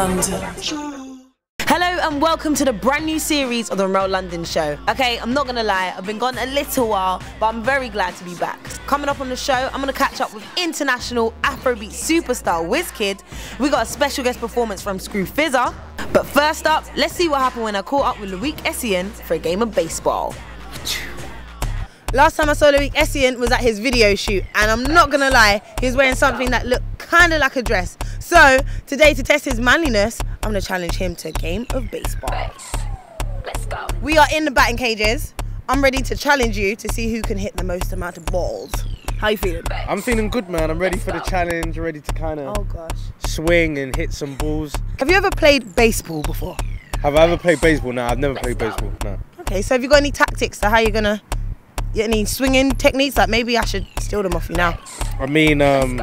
London. Hello and welcome to the brand new series of the Real London Show. Okay, I'm not gonna lie, I've been gone a little while, but I'm very glad to be back. Coming up on the show, I'm gonna catch up with international Afrobeat superstar Wizkid. We got a special guest performance from Scrufizzer. But first up, let's see what happened when I caught up with Loick Essien for a game of baseball. Last time I saw Loick Essien was at his video shoot, and I'm not gonna lie, he was wearing something that looked kind of like a dress. So today, to test his manliness, I'm going to challenge him to a game of baseball. Let's go. We are in the batting cages. I'm ready to challenge you to see who can hit the most amount of balls. How you feeling? I'm feeling good, man. I'm ready for the challenge, ready to kind of swing and hit some balls. Have you ever played baseball before? Have I ever played baseball? No, I've never played baseball, no. Okay, so have you got any tactics to how you're going to get any swinging techniques? Like maybe I should steal them off you now. I mean,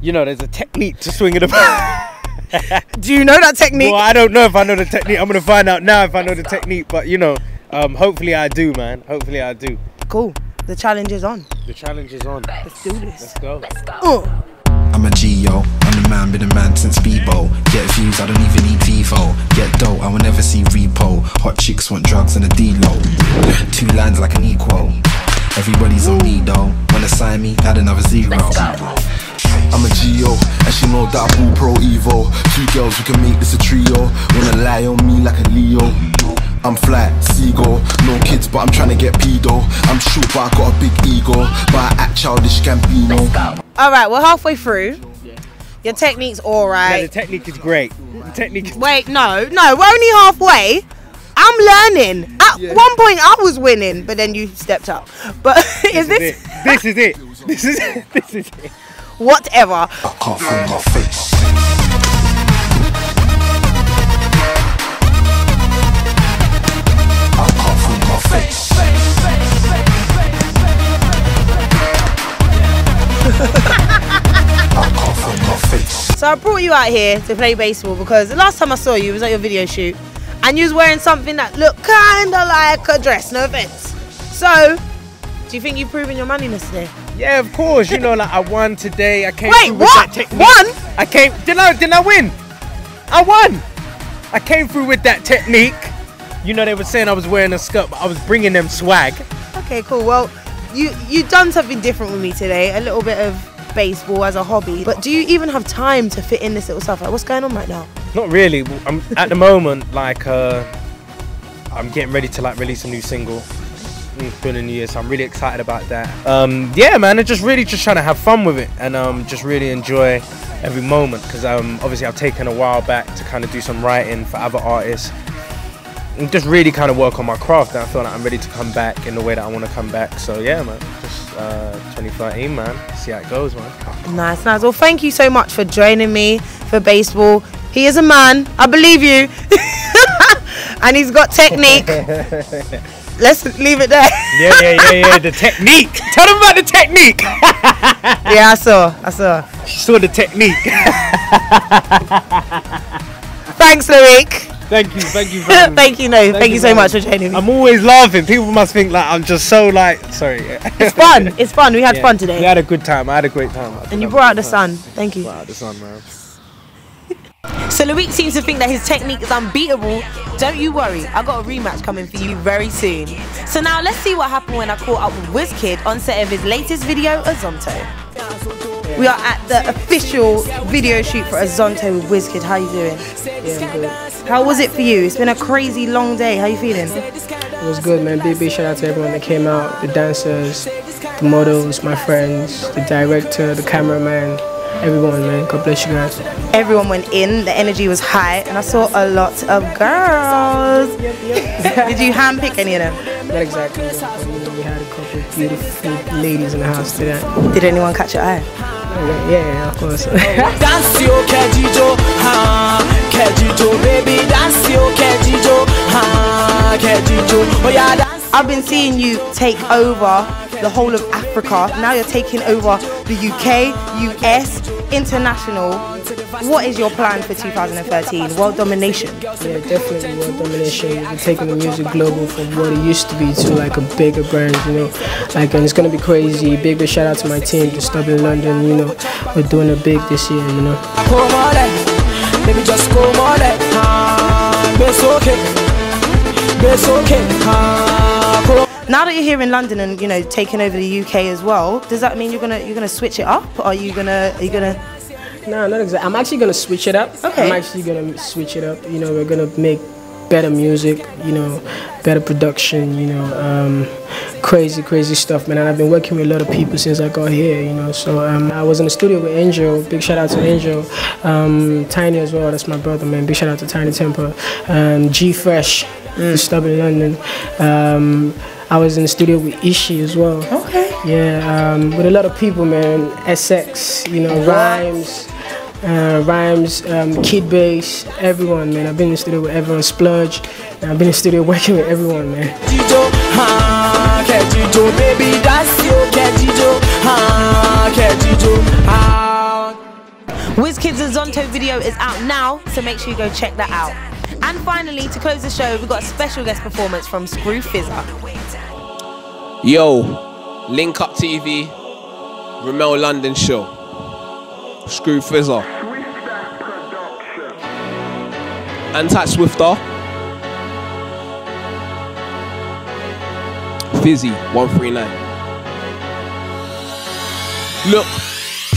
you know, there's a technique to swinging the ball. Do you know that technique? Well, I don't know if I know the technique. I'm going to find out now if I know the technique. But, you know, hopefully I do, man. Hopefully I do. Cool. The challenge is on. The challenge is on. Let's do this. Let's go. Let's go. I'm a G-yo. I'm the man, been a man since Bebo. Get views, I don't even need Devo. Get dope, I will never see repo. Hot chicks want drugs and a D-low. Two lines like an equal. Everybody's on me, though. Wanna sign me? Add another zero. I'm a G.O. and she know that I pull pro evo. Two girls, we can make this a trio. Wanna lie on me like a Leo. I'm flat, seagull. No kids, but I'm trying to get pedo. I'm short, but I got a big ego. But I act childish, Campino. Alright, we're halfway through. Your technique's alright. Yeah, the technique is great. The technique is... Wait, no, we're only halfway. I'm learning. At one point I was winning, but then you stepped up. But This is it. Whatever. I can't find my face. I can't find my face. I can't find my face. So I brought you out here to play baseball because the last time I saw you was at your video shoot and you was wearing something that looked kind of like a dress, no offense. So, do you think you've proven your manliness today? Yeah, of course. You know, like I won today. I came. Wait, through what? With that technique. Won? I came. Didn't I win? I won. I came through with that technique. You know, they were saying I was wearing a skirt, but I was bringing them swag. Okay, cool. Well, you've done something different with me today. A little bit of baseball as a hobby. But do you even have time to fit in this little stuff? Like, what's going on right now? Not really. Well, I'm at the moment, like, I'm getting ready to like release a new single. For the new year, so I'm really excited about that. Yeah, man, I'm just really trying to have fun with it and just really enjoy every moment because obviously I've taken a while back to kind of do some writing for other artists and just really kind of work on my craft, and I feel like I'm ready to come back in the way that I want to come back. So yeah, man, just 2013, man, see how it goes, man. Nice. Well, thank you so much for joining me for baseball. He is a man, I believe you. And he's got technique. Let's leave it there. Yeah. The technique. Tell them about the technique. Yeah, I saw. She saw the technique. Thanks, Loick. Thank you. Thank you so much for joining me. I'm always laughing. People must think like I'm just so like sorry. It's fun. We had fun today. We had a good time. I had a great time. And you brought out the sun. Thank you. Brought out the sun, man. So Loick seems to think that his technique is unbeatable. Don't you worry, I got a rematch coming for you very soon. So now let's see what happened when I caught up with Wizkid on set of his latest video, Azonto. We are at the official video shoot for Azonto with Wizkid. How are you doing? Yeah, I'm good. How was it for you? It's been a crazy long day. How are you feeling? It was good, man. Big shout out to everyone that came out, the dancers, the models, my friends, the director, the cameraman. Everyone, man. God bless you guys. Everyone went in. The energy was high, and I saw a lot of girls. Yep. Did you handpick any of them? Not exactly. We had a couple of beautiful ladies in the house today. Did anyone catch your eye? Yeah, of course. Dance your kajijo, ha, kajijo, baby. Dance your kajijo, ha, kajijo. Oh yeah, dance. I've been seeing you take over the whole of Africa. Now you're taking over the UK, US, international. What is your plan for 2013? World domination? Yeah, definitely world domination. We're taking the music global from what it used to be to like a bigger brand, you know. Like, and it's gonna be crazy. Big shout out to my team, Disturbing London. You know, we're doing it big this year, you know. Let me just come on that time. Best okay. Best okay. Now that you're here in London and you know taking over the UK as well, does that mean you're gonna switch it up? Or are you gonna? No, not exactly. I'm actually gonna switch it up. Okay. I'm actually gonna switch it up. You know, we're gonna make better music, you know, better production, you know, crazy stuff, man. And I've been working with a lot of people since I got here, you know. So I was in the studio with Angel. Big shout out to Angel. Tinie as well, that's my brother, man. Big shout out to Tinie Tempah. G Fresh, Disturbing London. I was in the studio with Ishi as well. Okay. Yeah, with a lot of people, man. SX, you know, Rhymes. Kid Bass, everyone, man. I've been in the studio with everyone, Splurge. And I've been in the studio working with everyone, man. Wizkid's Azonto video is out now, so make sure you go check that out. And finally, to close the show, we've got a special guest performance from Scrufizzer. Yo, Link Up TV, Ramel London show. Scrufizzer. And Tat Swifter. Fizzy 139. Look,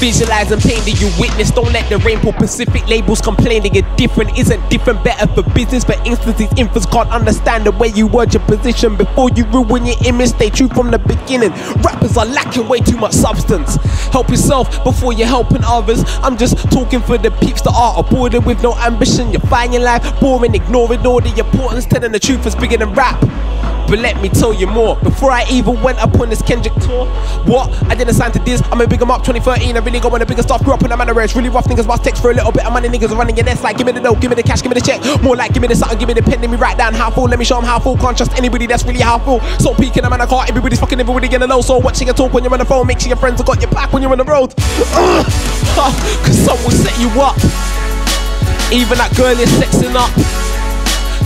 visualize and pain that you witness. Don't let the rainbow Pacific labels complain that you're different. Isn't different better for business? But instances infants can't understand the way you word your position. Before you ruin your image, stay true from the beginning. Rappers are lacking way too much substance. Help yourself before you're helping others. I'm just talking for the peeps that are bored with no ambition. You're finding life boring, ignoring all the importance. Telling the truth is bigger than rap. But let me tell you more. Before I even went up on this Kendrick tour, what? I didn't sign to this. I'm a big em up 2013. I really got one of the biggest stuff. Grew up in a manner where it's really rough. Niggas bust text for a little bit. I'm on the niggas running your nest. Like, give me the dope, give me the cash, give me the check. More like, give me the something, give me the pen. Let me write down how full. Let me show them how full. Can't trust anybody that's really how full. So peeking, I'm in a car. Everybody's fucking everybody gonna know. So watching a talk when you're on the phone. Make sure your friends have got your back when you're on the road. Cause some will set you up. Even that girl is sexing up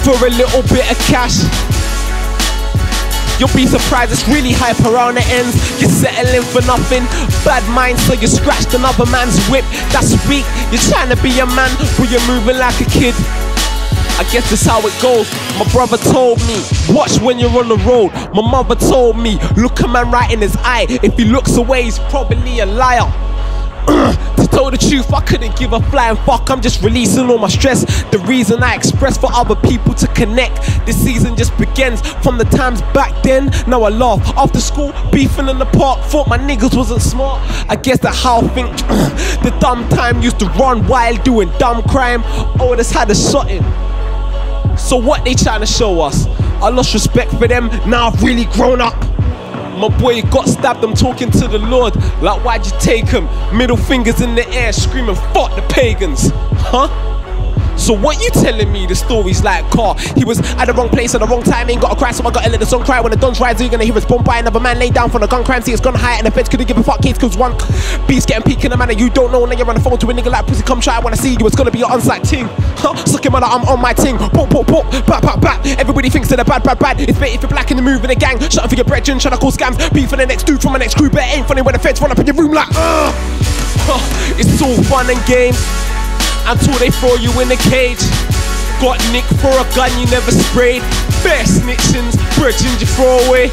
for a little bit of cash. You'll be surprised, it's really hype around the ends. You're settling for nothing. Bad mind, so you scratched another man's whip. That's weak, you're trying to be a man, but you're moving like a kid. I guess that's how it goes. My brother told me, watch when you're on the road. My mother told me, look a man right in his eye. If he looks away, he's probably a liar. To tell the truth, I couldn't give a flying fuck. I'm just releasing all my stress. The reason I express for other people to connect. This season just begins from the times back then. Now I laugh. After school, beefing in the park. Thought my niggas wasn't smart. I guess that how I think. The dumb time used to run wild doing dumb crime. Oh, that's how they shot in. So what they trying to show us? I lost respect for them. Now I've really grown up. My boy got stabbed, I'm talking to the Lord. Like, why'd you take him? Middle fingers in the air, screaming, fuck the pagans. Huh? So what you telling me? The story's like car. He was at the wrong place at the wrong time. Ain't gotta cry, so I gotta let the sun cry. When the dawn's rising, you're gonna hear us bomb by another man. Lay down for the gun crime, see it's gone high. And the feds couldn't give a fuck, case cause one beast getting peak in a manner you don't know. Now you're on the phone to a nigga like pussy, come try. I wanna see you, it's gonna be your unsight ting. Huh? Suck him out, I'm on my ting. Pop, pop, pop, bap, bap, bap. Everybody thinks that they're bad. It's better if you're black in the move in a gang. Shut up for your brethren, tryna call scams. Beef for the next dude from my next crew, but it ain't funny when the feds run up in your room like, It's all fun and games. Until they throw you in a cage. Got nicked for a gun you never sprayed. Fair snitchings, virgins you throw away.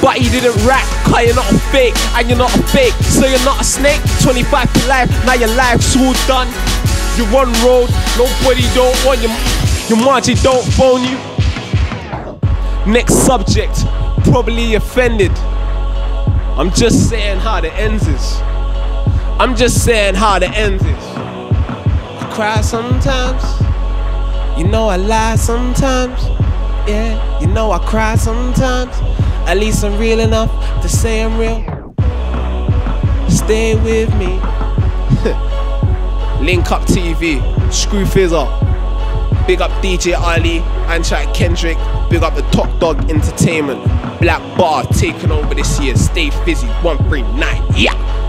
But you didn't rap, cause you're not a fake. And you're not a fake, so you're not a snake. 25 to life, now your life's all done. You're on road, nobody don't want you. Your margie don't phone you. Next subject, probably offended. I'm just saying how the ends is. I'm just saying how the ends is. I cry sometimes. You know I lie sometimes. Yeah, you know I cry sometimes. At least I'm real enough to say I'm real. Stay with me. Link Up TV, Scrufizzer. Big up DJ Ali, Antrack Kendrick. Big up the Top Dog Entertainment. Black Bar taking over this year. Stay fizzy, 139, yeah.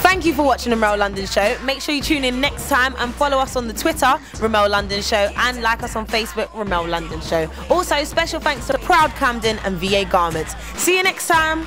Thank you for watching the Ramel London Show. Make sure you tune in next time and follow us on the Twitter, Ramel London Show, and like us on Facebook, Ramel London Show. Also, special thanks to Proud Camden and VA Garments. See you next time.